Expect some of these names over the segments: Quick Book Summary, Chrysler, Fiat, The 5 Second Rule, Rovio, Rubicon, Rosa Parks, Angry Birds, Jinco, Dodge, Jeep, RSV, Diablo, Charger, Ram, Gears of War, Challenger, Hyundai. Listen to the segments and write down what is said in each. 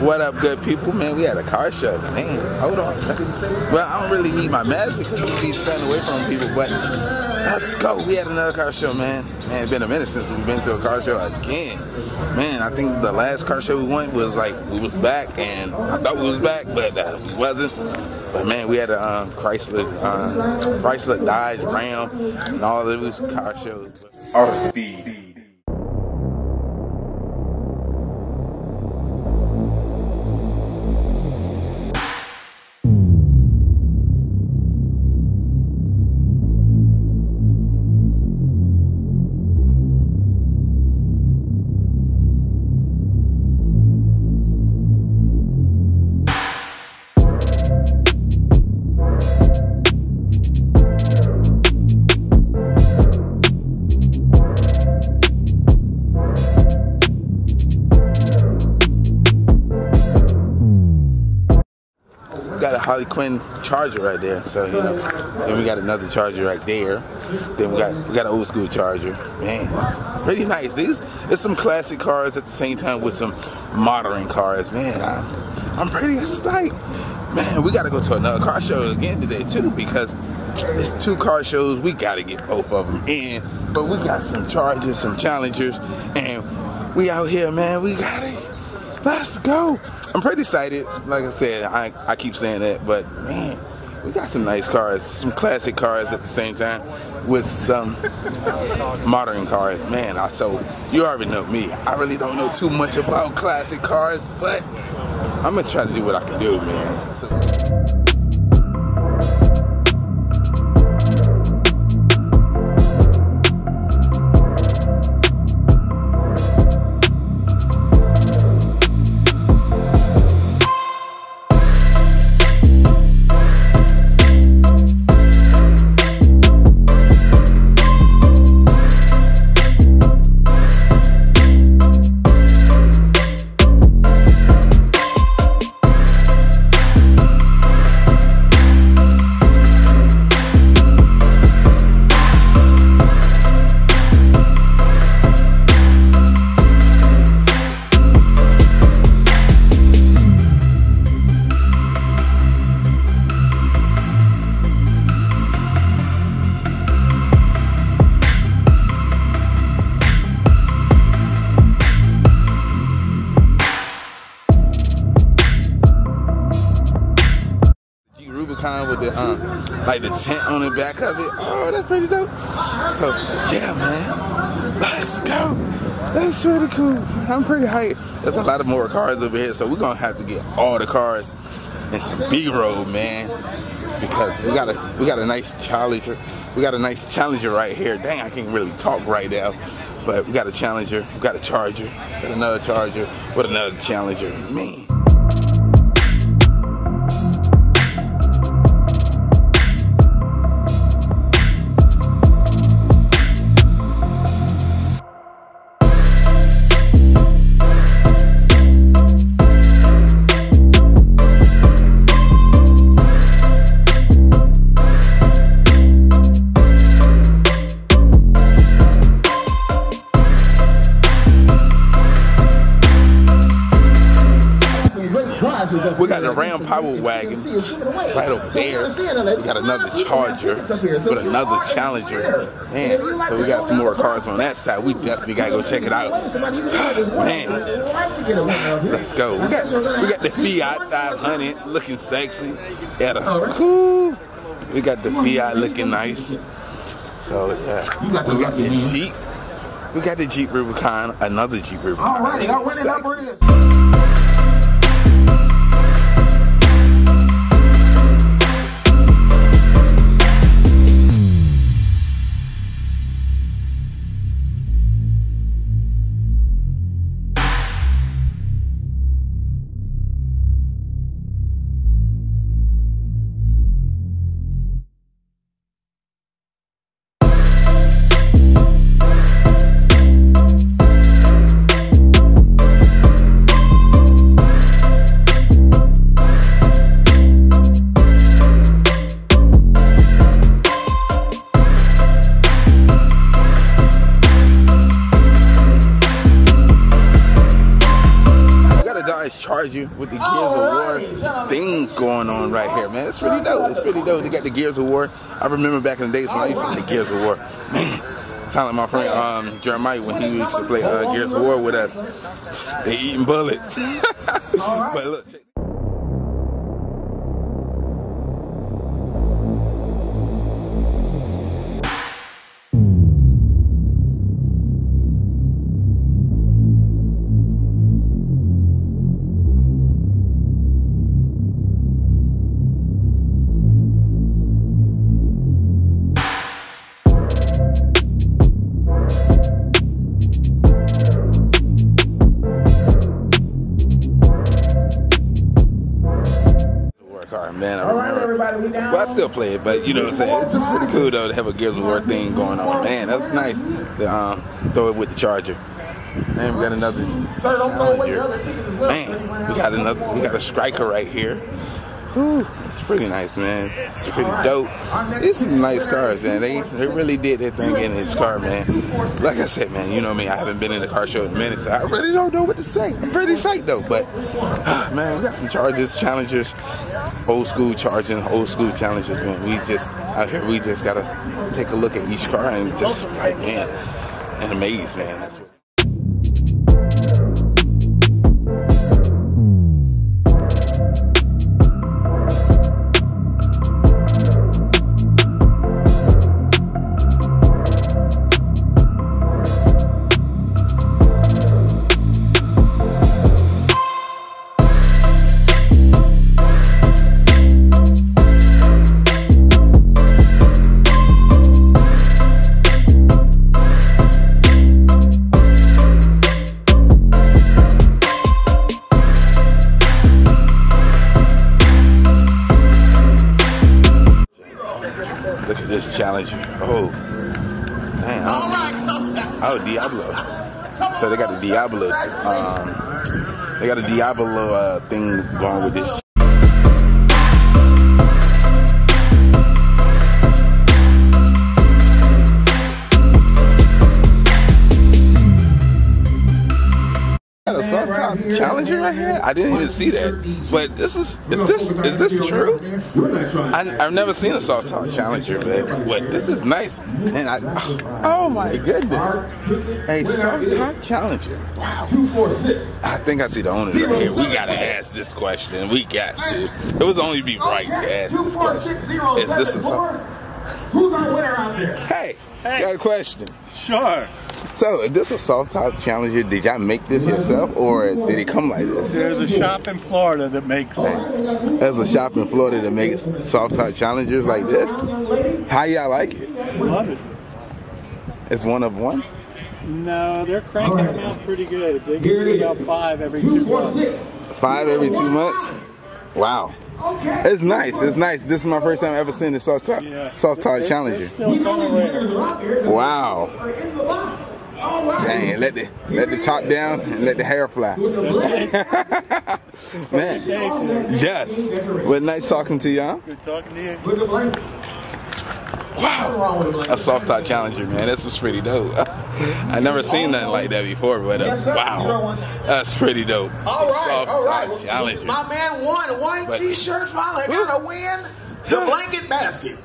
What up, good people? Man, we had a car show. Man, hold on. Well, I don't really need my mask because we be staying away from people, but let's go. We had another car show, man. Man, it's been a minute since we've been to a car show again. Man, I think the last car show we went was like, we was back, and I thought we was back, but we wasn't. But man, we had a Chrysler, Dodge, Ram, and all of those car shows. RSV. Quinn Charger right there, so you know. Then we got another Charger right there. Then we got an old school Charger. Man, it's pretty nice. These, it's some classic cars at the same time with some modern cars. Man, I'm pretty excited. Man, we got to go to another car show again today too, because it's two car shows. We got to get both of them in. But we got some Chargers, some Challengers, and we out here, man. We got it. Let's go. I'm pretty excited. Like I said, I keep saying that, but man, we got some nice cars, some classic cars at the same time with some modern cars. Man, so you already know me. I really don't know too much about classic cars, but I'm gonna try to do what I can do, man. With the like the tent on the back of it. Oh, that's pretty dope. So yeah, man, let's go. That's really cool. I'm pretty hyped. There's a lot of more cars over here, so we're gonna have to get all the cars and some B-roll, man, because we got a nice Challenger. We got a nice Challenger right here. Dang, I can't really talk right now, but we got a Challenger. We got a Charger. We got another Charger with another Challenger. Man. We got the Ram Power Wagon right over there. We got another Charger with another Challenger. Man, so we got some more cars on that side. We definitely gotta go check it out. Man, let's go. We got the Fiat 500 looking sexy. Cool. We got the Fiat looking nice. So yeah, we got the Jeep. We got the Jeep Rubicon, another Jeep Rubicon. All right, y'all, where the number is? you with the Gears of War thing going on right here, man. It's pretty dope. It's pretty dope. They got the Gears of War. I remember back in the days when I used to play the Gears of War. Man, sound like my friend Jeremiah when he used to play Gears of War with us. They eating bullets. But look, check. Still play it, but you know what I'm saying, it's just pretty cool though to have a Gears of War thing going on, man. That's nice to throw it with the Charger. And we got another Challenger. Man, we got a Striker right here. Whew, it's pretty nice, man. It's pretty dope. It's some nice cars, man. They really did their thing in this car, man. Like I said, man, you know me, I haven't been in a car show in minutes, so I really don't know what to say. I'm pretty psyched though, but man, we got some Chargers, Challengers, old school Charging, old school Challengers, man. We just out here, we just gotta take a look at each car and just like, man, and amaze, man. That's what. Challenger. Oh, damn. Oh, Diablo. So they got the Diablo. They got a Diablo thing going with this. Challenger right here? I didn't even see that. But is this true? I've never seen a soft top Challenger, but what, this is nice. And oh my goodness, a soft top Challenger. Wow. I think I see the owner right here. We gotta ask this question. We got to. It would only be right to ask this question. Is this a soft? Who's our winner out there? Hey, got a question. Sure. So, is this a soft top Challenger? Did y'all make this yourself, or did it come like this? There's a shop in Florida that makes it. There's a shop in Florida that makes soft top Challengers like this. How y'all like it? Love it. It's one of one? No, they're cranking them out pretty good. They give about 5 every 2 months. 5 every 2 months? Wow. It's nice. It's nice. This is my first time I've ever seen the soft top Challenger. Wow. Dang, let the top down and let the hair fly. Man, yes. Well, nice talking to y'all. Good talking to you. Wow. A soft top Challenger, man. This was pretty dope. I never seen nothing like that before, but wow. That's pretty dope. All right. Challenger. My man won a white t-shirt finally got to win the blanket basket.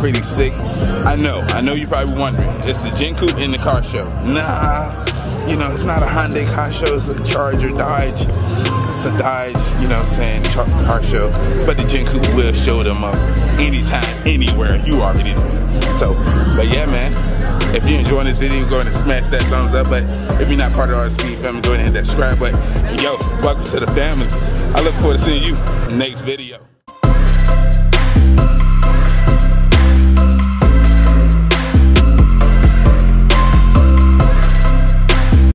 Pretty sick. I know you're probably wondering. It's the Jinco in the car show. Nah, you know, it's not a Hyundai car show. It's a Charger Dodge. It's a Dodge. you know what I'm saying, car show. But the Jinco will show them up anytime, anywhere. You already know. So, but yeah, man. If you're enjoying this video, go ahead and smash that thumbs up. But if you're not part of RSV family, go ahead and hit that subscribe button. Yo, welcome to the family. I look forward to seeing you in the next video.